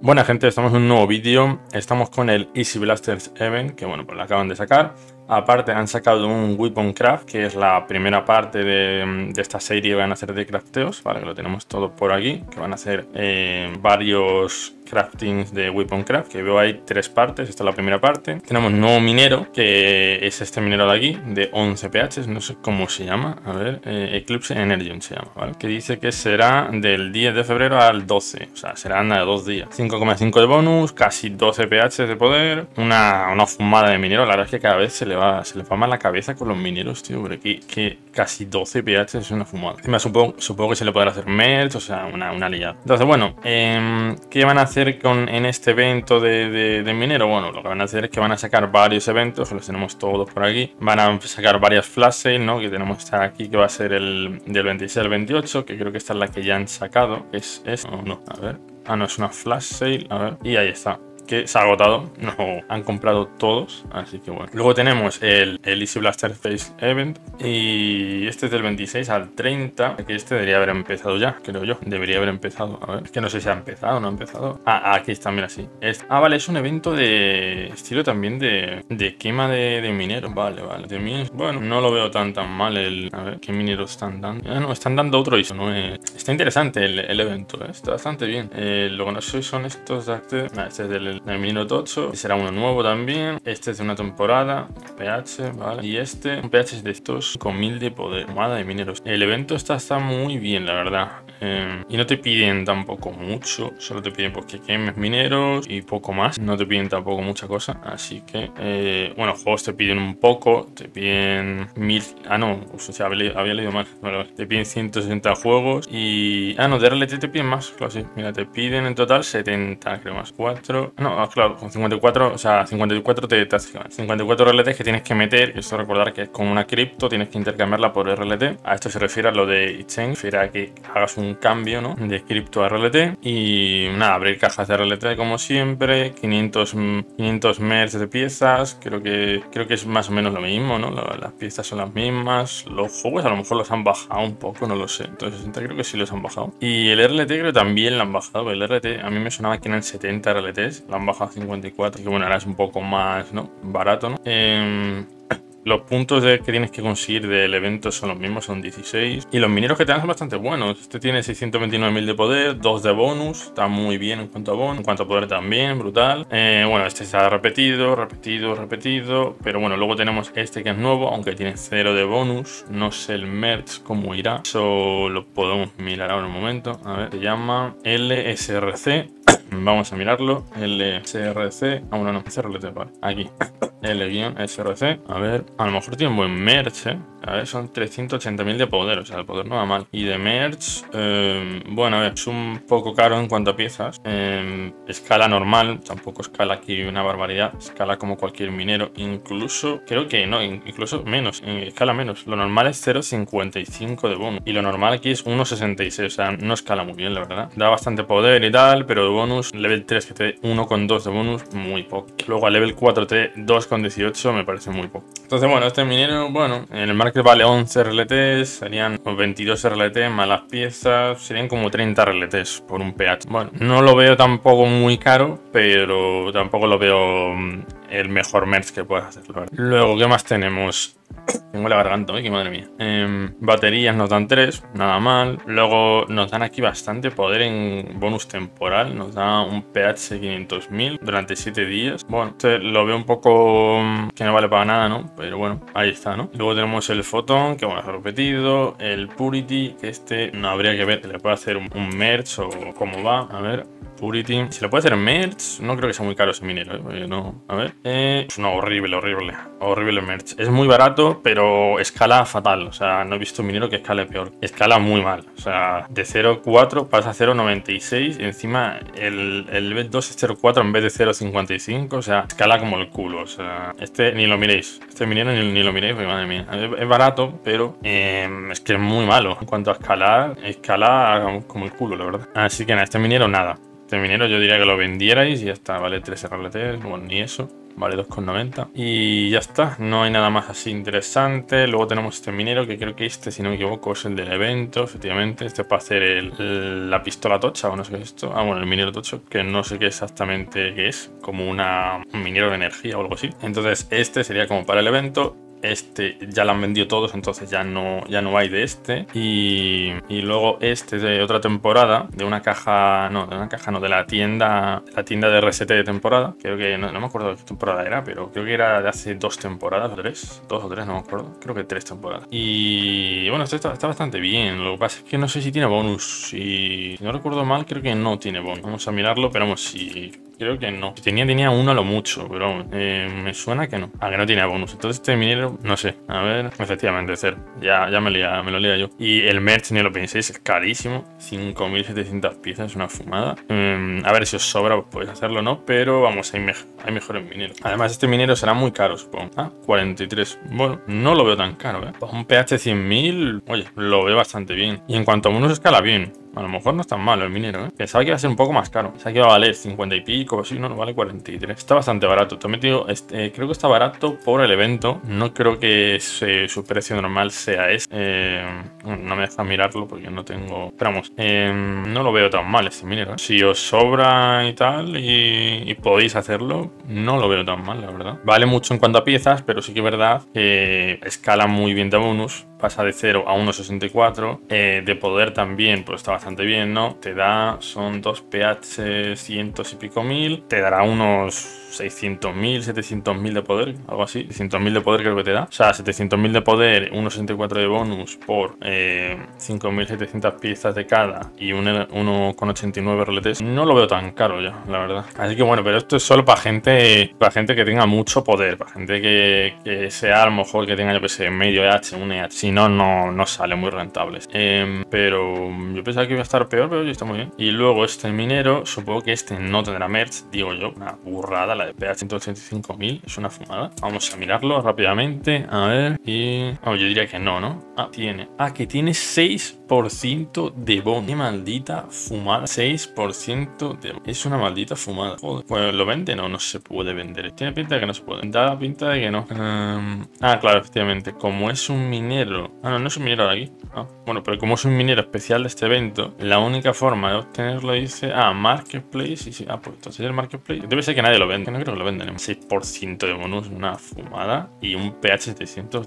Buena gente, estamos en un nuevo vídeo, estamos con el Easy Blasters Event, que bueno, pues lo acaban de sacar. Aparte han sacado un Weapon Craft, que es la primera parte de esta serie que van a hacer de crafteos, vale, que lo tenemos todo por aquí, que van a hacer varios craftings de Weapon Craft, que veo hay tres partes, esta es la primera parte. Tenemos un nuevo minero, que es este minero de aquí, de 11 PH, no sé cómo se llama, a ver, Eclipse Energy se llama, ¿vale? Que dice que será del 10 de febrero al 12, o sea, serán de 2 días. 5,5 de bonus, casi 12 PH de poder, una fumada de minero, la verdad es que cada vez se le va más la cabeza con los mineros, tío, porque que casi 12 PH es una fumada. Encima supongo que se le podrá hacer merch, o sea, una liada. Entonces, bueno, ¿qué van a hacer en este evento de minero? Bueno, lo que van a hacer es que van a sacar varios eventos, los tenemos todos por aquí. Van a sacar varias flash sale, ¿no? Que tenemos esta aquí, que va a ser del 26 al 28, que creo que esta es la que ya han sacado. ¿Es esta? No, a ver. Ah, no, es una flash sale, a ver. Y ahí está, que se ha agotado, no han comprado todos, así que bueno. Luego tenemos el Easy Blaster Space Event, y este es del 26 al 30, que este debería haber empezado ya, creo yo, debería haber empezado, a ver, es que no sé si ha empezado o no ha empezado. Ah, aquí está, mira, sí. Vale, es un evento de estilo también de quema de mineros, vale, de mineros. Bueno, no lo veo tan mal a ver, ¿qué mineros están dando? Ah, no, están dando otro ISO, ¿no? Está interesante el evento, está bastante bien. Lo que no sé son estos de este es del minero tocho, será uno nuevo también. Este es de una temporada, PH, vale. Y este, un PH es de estos con 1000 de poder, madre de mineros. El evento está muy bien, la verdad. Y no te piden tampoco mucho, solo te piden pues que quemes mineros y poco más. No te piden tampoco mucha cosa, así que, bueno, juegos te piden un poco, te piden 1000. Ah, no, o sea, había leído mal. Vale. Te piden 160 juegos y. Ah, no, de RLT te piden más, claro, sí. Mira, te piden en total 70, creo, más 4. No, claro, con 54, o sea, 54 te hace 54 RLTs que tienes que meter. Esto recordar que es con una cripto, tienes que intercambiarla por RLT. A esto se refiere a lo de exchange, refiere a que hagas un cambio, ¿no? De cripto a RLT. Y nada, abrir cajas de RLT como siempre, 500 merch de piezas, creo que es más o menos lo mismo, ¿no? Las piezas son las mismas, los juegos a lo mejor los han bajado un poco, no lo sé. Entonces creo que sí los han bajado. Y el RLT creo que también lo han bajado, el RLT, a mí me sonaba que eran 70 RLTs. Han bajado a 54, que bueno, ahora es un poco más, ¿no? Barato, ¿no? Los puntos que tienes que conseguir del evento son los mismos, son 16. Y los mineros que te dan son bastante buenos. Este tiene 629.000 de poder, 2 de bonus. Está muy bien en cuanto a bonus. En cuanto a poder también, brutal. Bueno, este se ha repetido. Pero bueno, luego tenemos este que es nuevo, aunque tiene 0 de bonus. No sé el merch cómo irá. Eso lo podemos mirar ahora en un momento. A ver, se llama LSRC. Vamos a mirarlo. LSRC. Ah, bueno, no, SRLT, vale. Aquí. L-SRC. A ver. A lo mejor tiene un buen merch, ¿eh? A ver, son 380.000 de poder. O sea, el poder no va mal. Y de merch. Bueno, a ver, es un poco caro en cuanto a piezas. Escala normal. Tampoco escala aquí una barbaridad. Escala como cualquier minero. Incluso. Creo que no. Incluso menos. Escala menos. Lo normal es 0,55 de bonus. Y lo normal aquí es 1,66. O sea, no escala muy bien, la verdad. Da bastante poder y tal. Pero de bonus. Level 3 que te dé 1,2 de bonus. Muy poco. Luego a level 4 te dé 2,18, me parece muy poco. Entonces, bueno, este minero, bueno, en el market vale 11 RLTs, serían 22 RLT más las piezas, serían como 30 RLTs por un PH. Bueno, no lo veo tampoco muy caro, pero tampoco lo veo el mejor merch que puedas hacer. Luego, ¿qué más tenemos? Tengo la garganta, que madre mía. Baterías nos dan 3, nada mal. Luego nos dan aquí bastante poder en bonus temporal. Nos da un PH 500.000 durante 7 días. Bueno, lo veo un poco que no vale para nada, ¿no? Pero bueno, ahí está, ¿no? Luego tenemos el Photon, que bueno, es repetido. El Purity, que este no habría que ver. Se le puede hacer un merch o cómo va. A ver, Purity. ¿Se le puede hacer merch? No creo que sea muy caro ese minero, ¿eh? No, a ver. Es una horrible merch. Es muy barato, pero escala fatal. O sea, no he visto un minero que escale peor. Escala muy mal. O sea, de 0,4 pasa a 0,96. Y encima el level 2 es 0,4 en vez de 0,55. O sea, escala como el culo. O sea, este ni lo miréis. Este minero ni lo miréis, porque madre mía. Es barato, pero es que es muy malo. En cuanto a escalar, escala como el culo, la verdad. Así que nada, este minero nada. Este minero yo diría que lo vendierais y ya está, vale, 3 RLTs, bueno, ni eso. Vale, 2,90. Y ya está, no hay nada más así interesante. Luego tenemos este minero, que creo que este, si no me equivoco, es el del evento, efectivamente. Este es para hacer la pistola tocha, o no sé qué es esto. Ah, bueno, el minero tocho, que no sé qué exactamente qué es. Como un minero de energía o algo así. Entonces este sería como para el evento. Este ya lo han vendido todos, entonces ya no hay de este. Y luego este de otra temporada, de una caja, no, de una caja no, de la tienda de RST de temporada. Creo que, no me acuerdo de qué temporada era, pero creo que era de hace 2 temporadas o 3, no me acuerdo. Creo que 3 temporadas. Y bueno, esto está bastante bien. Lo que pasa es que no sé si tiene bonus. Y si no recuerdo mal, creo que no tiene bonus. Vamos a mirarlo, pero vamos, si... Creo que no. Si tenía uno a lo mucho, pero me suena que no. Ah, que no tiene bonus. Entonces este minero, no sé. A ver, efectivamente, cero. Ya me lo lía yo. Y el merch, ni lo penséis, es carísimo. 5.700 piezas, es una fumada. A ver, si os sobra, pues podéis hacerlo, ¿no? Pero vamos, hay mejores mineros. Además, este minero será muy caro, supongo. Ah, 43. Bueno, no lo veo tan caro, ¿eh? Pues un PH 100.000, oye, lo veo bastante bien. Y en cuanto a bonus, escala bien. A lo mejor no es tan malo el minero, ¿eh? Pensaba que iba a ser un poco más caro. Pensaba que iba a valer 50 y pico, así, no, vale 43. Está bastante barato. Te he metido, creo que está barato por el evento. No creo que su precio normal sea este. No me deja mirarlo porque no tengo... Esperamos. No lo veo tan mal este minero, ¿eh? Si os sobra y tal y podéis hacerlo, no lo veo tan mal, la verdad. Vale mucho en cuanto a piezas, pero sí que es verdad que escala muy bien de bonus. Pasa de 0 a 1.64. De poder también, pues está bastante bien, ¿no? Te da, son 2 PH 100 y pico mil. Te dará unos 600.000, 700.000 de poder, algo así. 600.000 de poder creo que te da. O sea, 700.000 de poder, 1.64 de bonus por 5.700 piezas de cada y 1,89 RLTs. No lo veo tan caro ya, la verdad. Así que bueno, pero esto es solo para gente que tenga mucho poder. Para gente que sea, a lo mejor, que tenga, yo que sé, medio EH, un EH. Si no, no sale muy rentable. Pero yo pensaba que iba a estar peor, pero ya está muy bien. Y luego este minero, supongo que este no tendrá merch, digo yo. Una burrada, la de PH 185.000, es una fumada. Vamos a mirarlo rápidamente, a ver. Y... oh, yo diría que no, ¿no? Ah, tiene. Ah, que tiene 6% de bonus. Qué maldita fumada. 6% de bonus. Es una maldita fumada. Joder. Pues lo vende, no se puede vender. Tiene pinta de que no se puede. Da pinta de que no. Ah, claro, efectivamente. Como es un minero... ah, no es un minero de aquí. Ah, bueno, pero como es un minero especial de este evento, la única forma de obtenerlo dice... ah, Marketplace. Sí. Ah, pues entonces el Marketplace... debe ser que nadie lo vende. No creo que lo vendan. 6% de bonus, una fumada. Y un PH 700.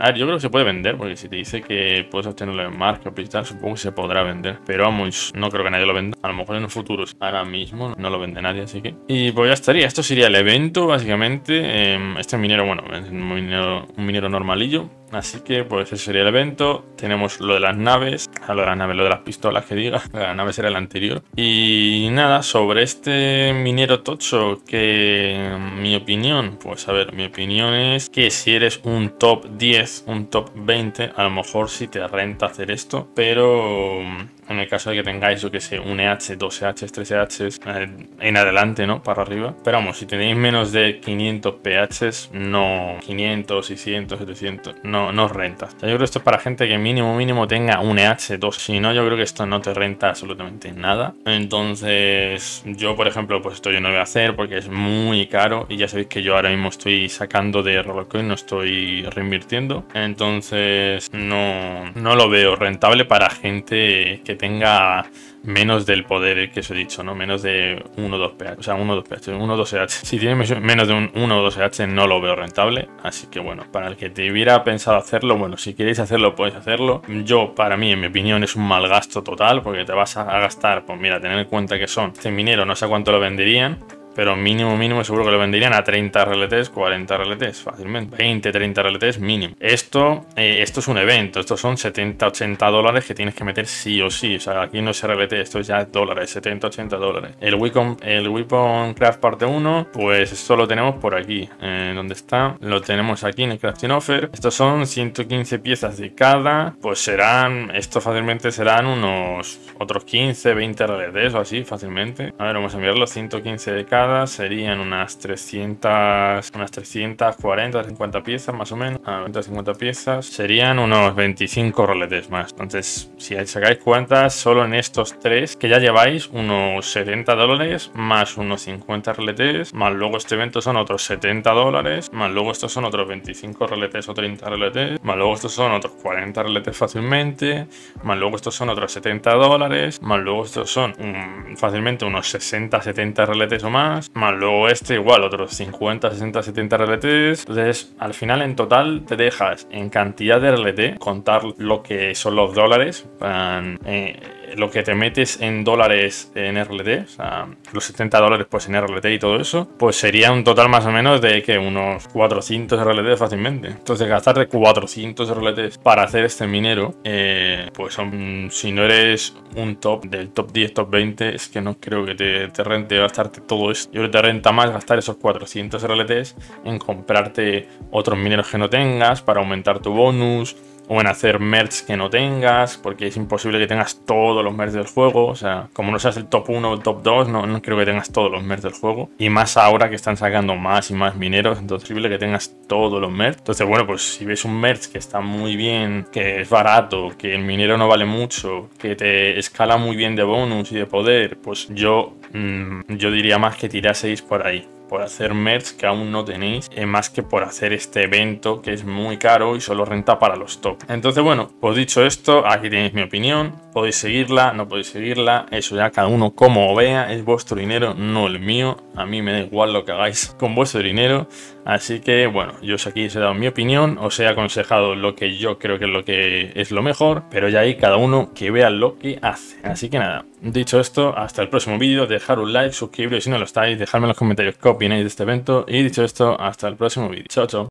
A ver, yo creo que se puede vender, porque si te dice que puedes obtenerlo en Marketplace y tal, supongo que se podrá vender. Pero vamos, no creo que nadie lo venda. A lo mejor en un futuro. Ahora mismo no lo vende nadie, así que... y pues ya estaría. Esto sería el evento, básicamente. Este minero, bueno, es un minero normalillo. Así que pues ese sería el evento. Tenemos lo de las naves, lo de las pistolas, que diga, la nave será el anterior. Y nada, sobre este minero tocho, que mi opinión, pues a ver, mi opinión es que si eres un top 10, un top 20, a lo mejor sí te renta hacer esto, pero... en el caso de que tengáis, yo que sé, un EH, 2 EH, 3 EH en adelante, ¿no? Para arriba. Pero vamos, si tenéis menos de 500 PHs, no. 500, 600, 700, no os renta. O sea, yo creo que esto es para gente que mínimo tenga un EH, 2. Si no, yo creo que esto no te renta absolutamente nada. Entonces, yo, por ejemplo, pues esto yo no lo voy a hacer porque es muy caro. Y ya sabéis que yo ahora mismo estoy sacando de RollerCoin, no estoy reinvirtiendo. Entonces, no lo veo rentable para gente que tenga menos del poder que os he dicho, ¿no? Menos de 1 o 2 PH, o sea, 1 o 2 PH, 1 o 2 EH. Si tienes menos de un 1 o 2 EH, no lo veo rentable. Así que bueno, para el que te hubiera pensado hacerlo, bueno, si queréis hacerlo, podéis hacerlo. Yo, para mí, en mi opinión, es un mal gasto total, porque te vas a gastar, pues mira, tener en cuenta que son, este minero, no sé cuánto lo venderían, pero mínimo seguro que lo venderían a 30 RLTs, 40 RLTs, fácilmente. 20, 30 RLTs mínimo. Esto es un evento. Estos son 70, 80 dólares que tienes que meter sí o sí. O sea, aquí no es RLT, esto ya es dólares, 70, 80 dólares. El Weapon Craft parte 1, pues esto lo tenemos por aquí. ¿Dónde está? Lo tenemos aquí en el Crafting Offer. Estos son 115 piezas de cada. Pues serán, esto fácilmente serán unos otros 15, 20 RLTs o así, fácilmente. A ver, vamos a enviarlo, 115 de cada. toneladas, serían unas 340, 50 piezas más o menos. 50 piezas serían unos 25 roletes más. Entonces, si sacáis cuentas, solo en estos tres que ya lleváis unos $70 más unos 50 roletes, más luego este evento son otros $70, más luego estos son otros 25 roletes o 30 roletes, más luego estos son otros 40 roletes fácilmente, más luego estos son otros $70, más luego estos son fácilmente unos 60, 70 roletes o más luego este igual otros 50, 60, 70 RLTs. Entonces, al final en total te dejas en cantidad de RLT, contar lo que son los dólares, lo que te metes en dólares en RLT, o sea, los $70 pues en RLT y todo eso, pues sería un total más o menos de que unos 400 RLT fácilmente. Entonces, gastar de 400 RLT para hacer este minero, pues son, si no eres un top del top 10, top 20, es que no creo que te rente gastarte todo esto. Yo creo que te renta más gastar esos 400 RLTs en comprarte otros mineros que no tengas para aumentar tu bonus, o en hacer merch que no tengas, porque es imposible que tengas todos los merch del juego. O sea, como no seas el top 1 o el top 2, no creo que tengas todos los merch del juego. Y más ahora que están sacando más y más mineros, entonces es posible que tengas todos los merch. Entonces, bueno, pues si ves un merch que está muy bien, que es barato, que el minero no vale mucho, que te escala muy bien de bonus y de poder, pues yo diría más que tiraseis por ahí, por hacer merch que aún no tenéis, más que por hacer este evento que es muy caro y solo renta para los top. Entonces, bueno, pues dicho esto, aquí tenéis mi opinión. Podéis seguirla, no podéis seguirla, eso ya cada uno como vea, es vuestro dinero, no el mío. A mí me da igual lo que hagáis con vuestro dinero. Así que, bueno, yo os aquí os he dado mi opinión, os he aconsejado lo que yo creo que es lo mejor, pero ya ahí cada uno que vea lo que hace. Así que nada, dicho esto, hasta el próximo vídeo, dejar un like, suscribiros si no lo estáis, dejadme en los comentarios qué opináis de este evento y dicho esto, hasta el próximo vídeo. Chao, chao.